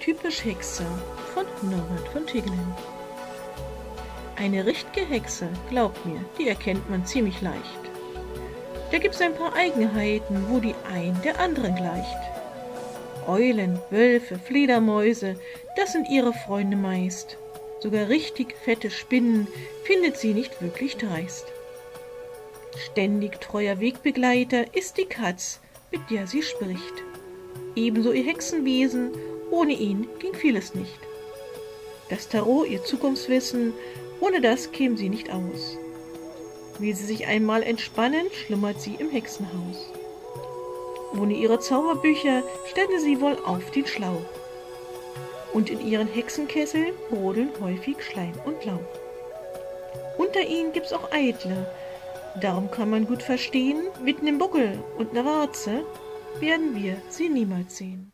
Typisch Hexe von Norbert van Tiggelen. Eine richtige Hexe, glaubt mir, die erkennt man ziemlich leicht. Da gibt's ein paar Eigenheiten, wo die ein der anderen gleicht. Eulen, Wölfe, Fledermäuse, das sind ihre Freunde meist. Sogar richtig fette Spinnen findet sie nicht wirklich dreist. Ständig treuer Wegbegleiter ist die Katz, mit der sie spricht. Ebenso ihr Hexenwesen, ohne ihn ging vieles nicht. Das Tarot, ihr Zukunftswissen, ohne das käme sie nicht aus. Will sie sich einmal entspannen, schlummert sie im Hexenhaus. Ohne ihre Zauberbücher stände sie wohl auf den Schlauch. Und in ihren Hexenkesseln brodeln häufig Schleim und Lauch. Unter ihnen gibt's auch Eitle. Darum kann man gut verstehen, mit nem Buckel und ner Warze werden wir sie niemals sehen.